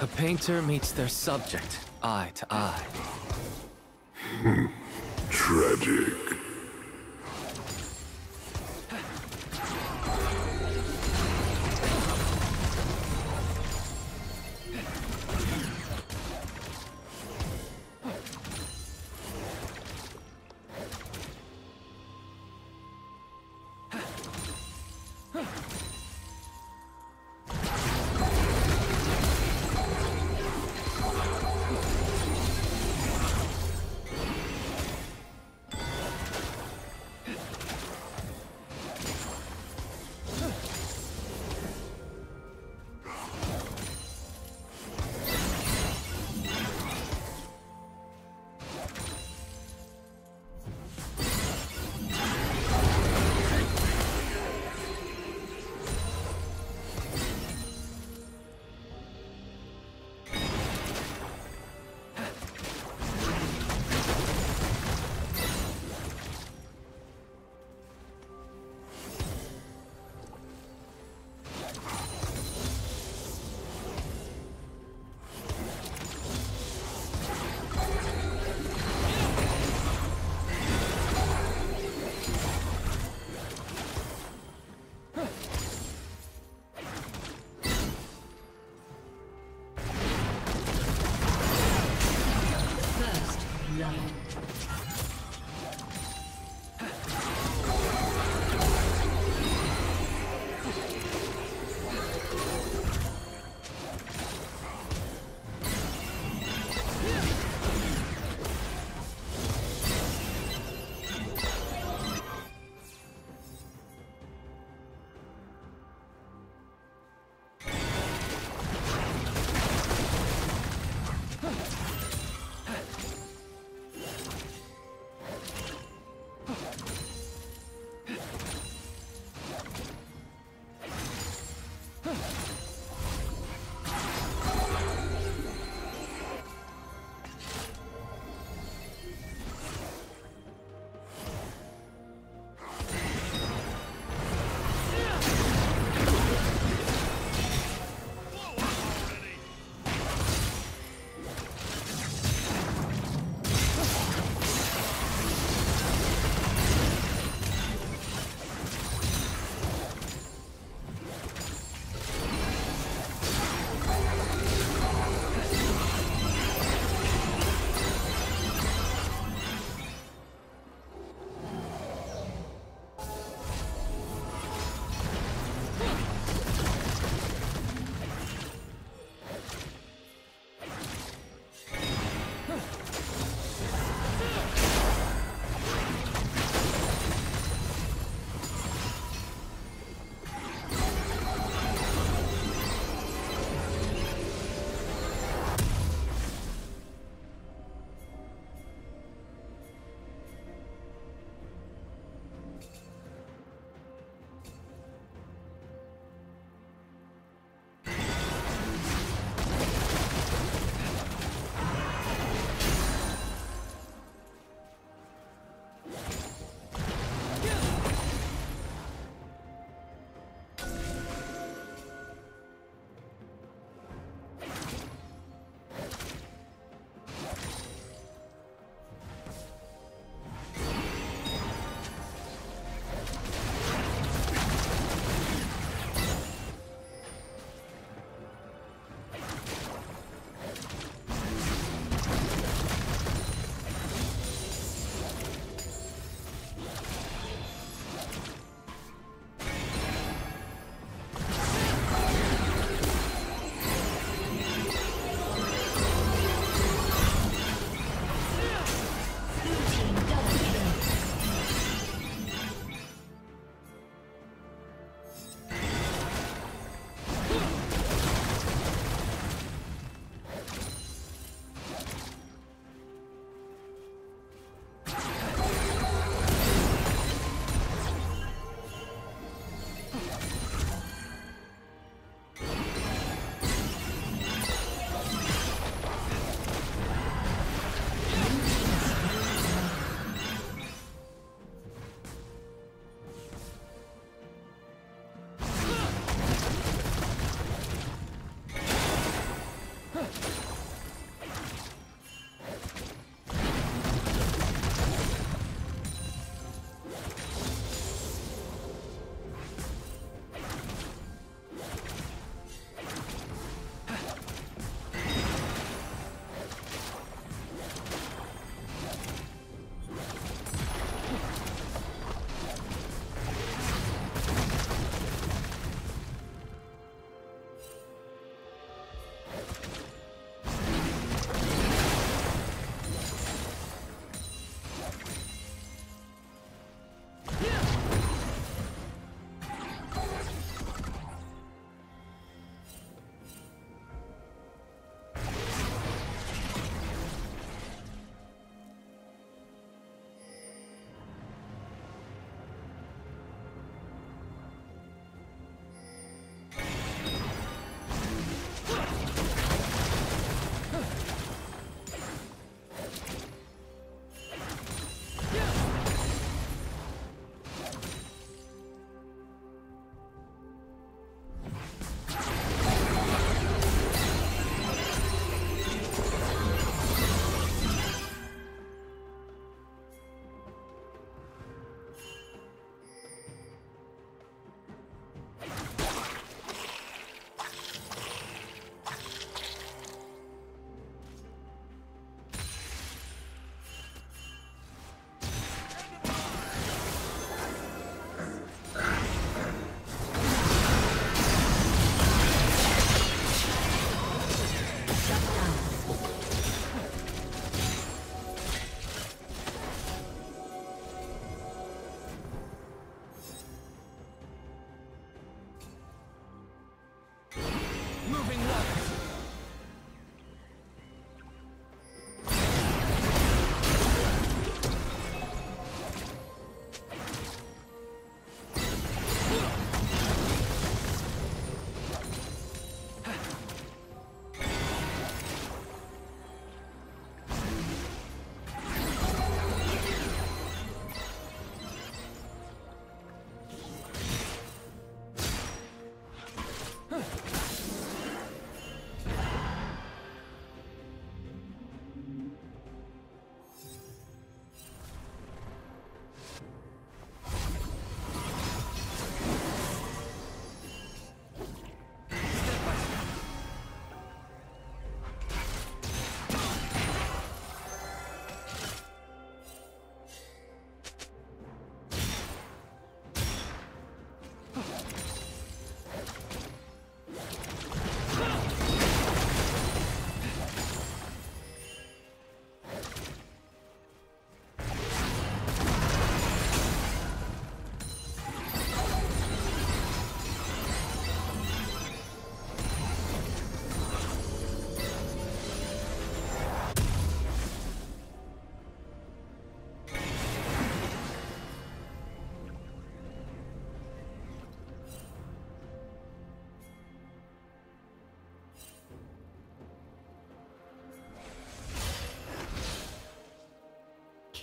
The painter meets their subject, eye to eye. Tragic.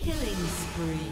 Killing spree.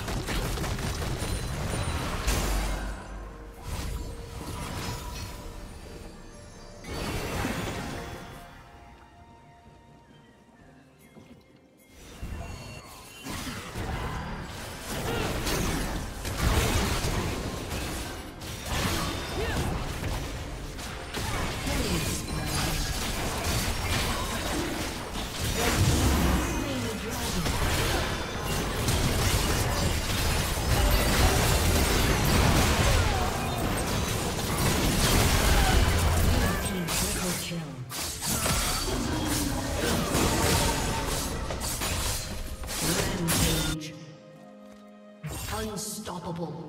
Unstoppable.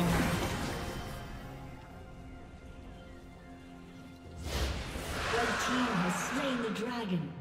amazing. Red team has slain the dragon.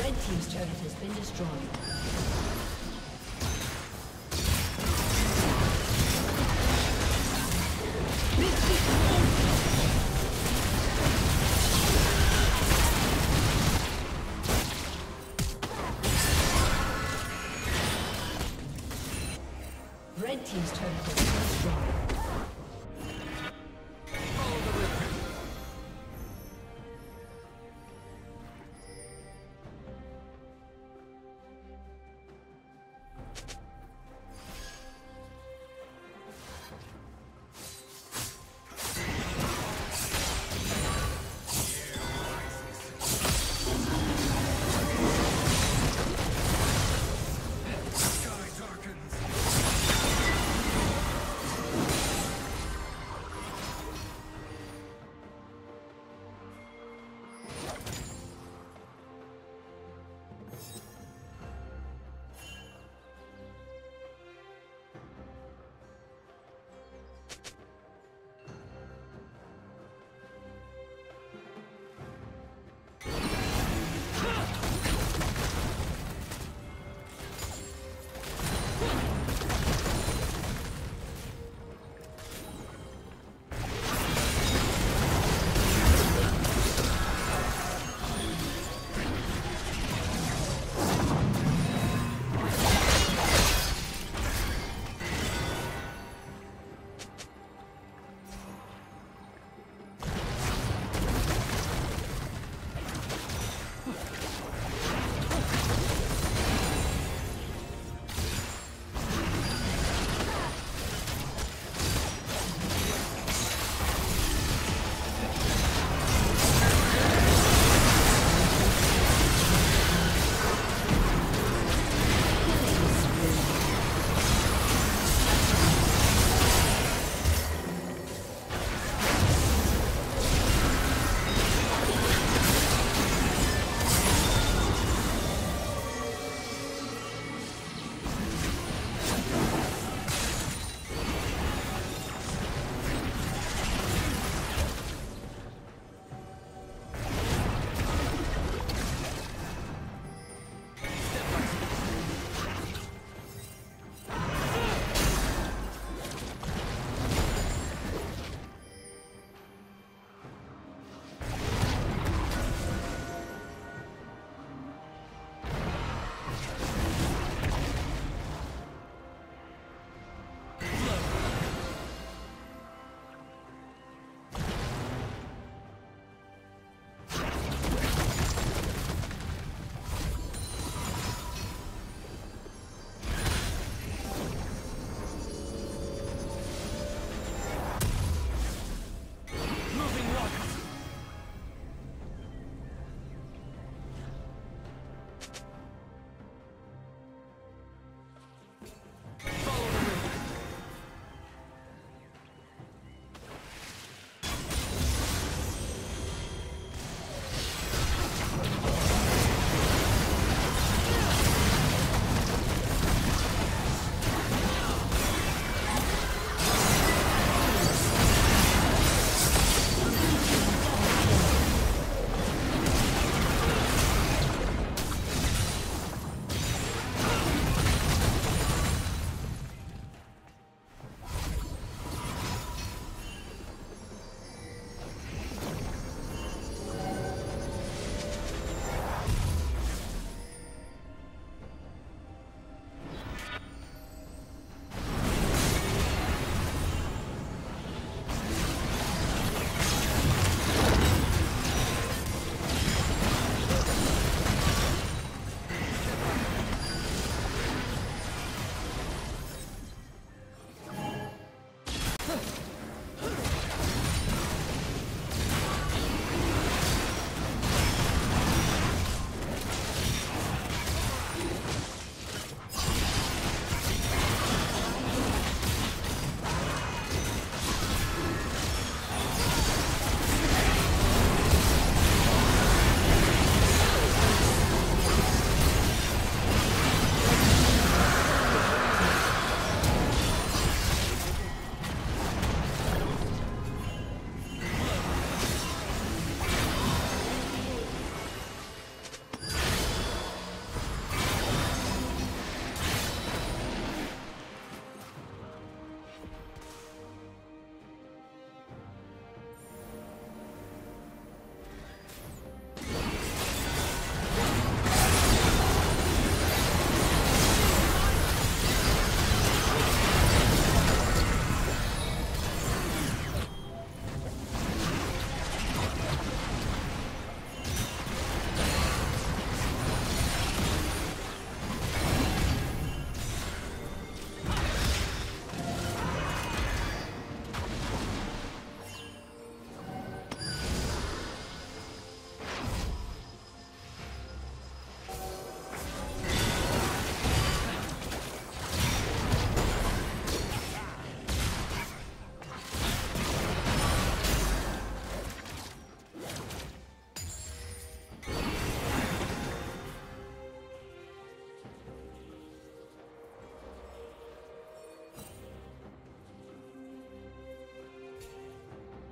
Red team's turret has been destroyed.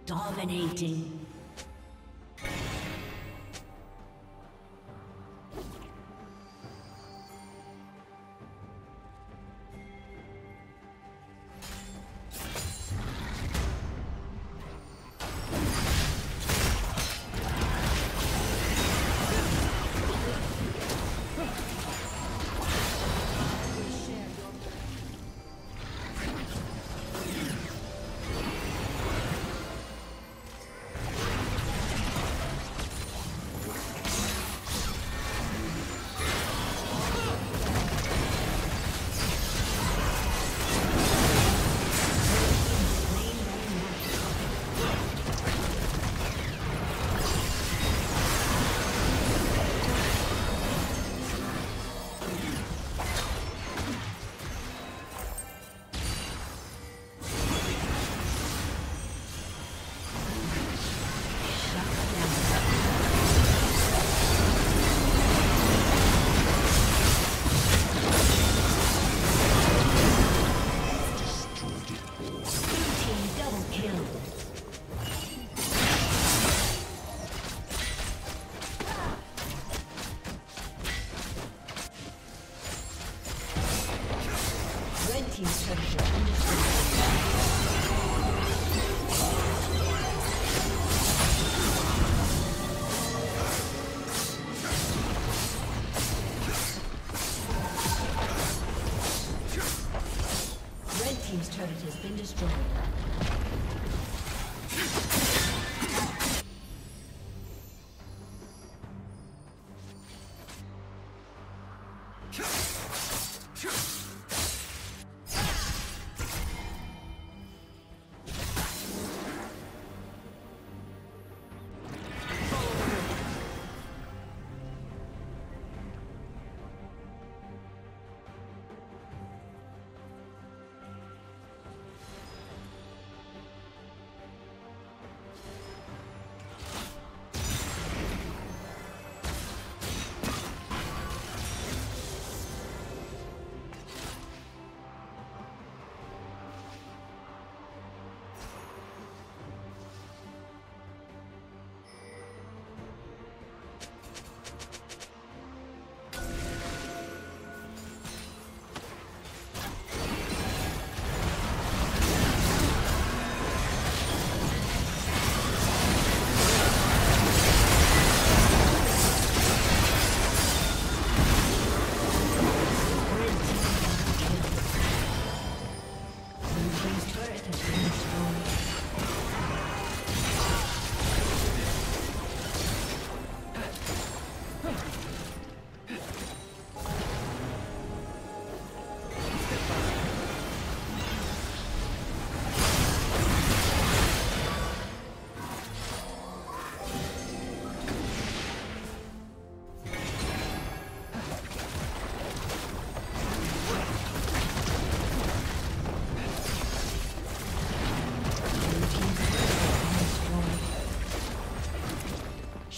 Dominating.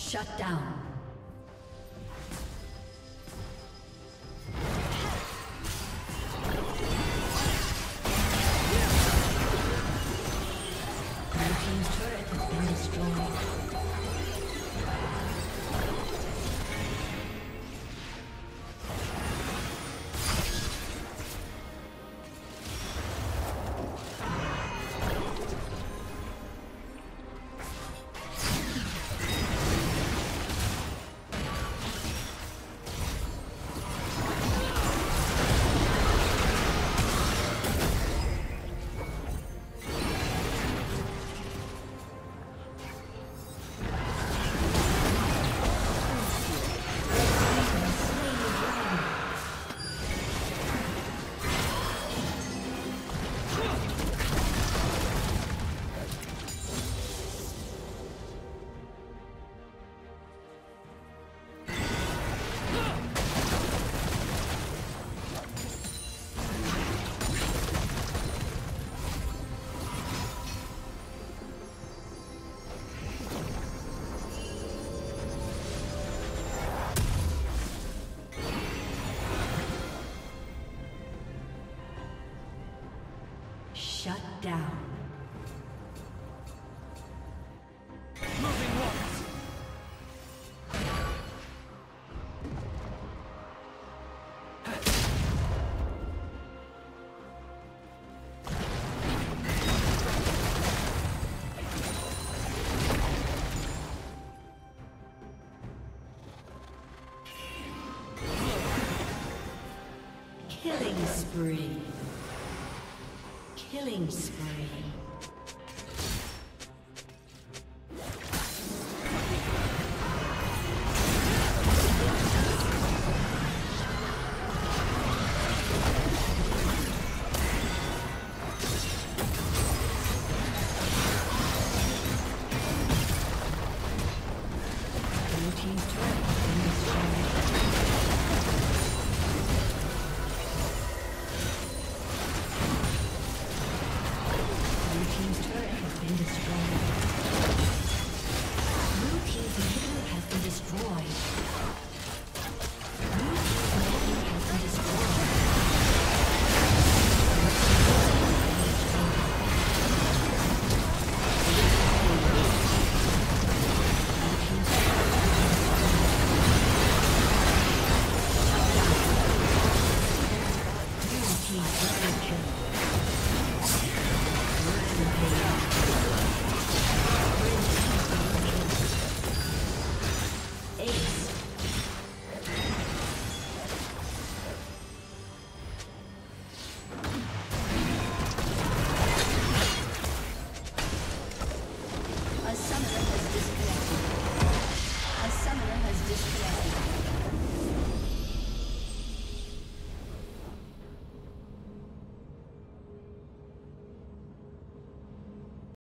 Shut down. Shut down. Killing spree.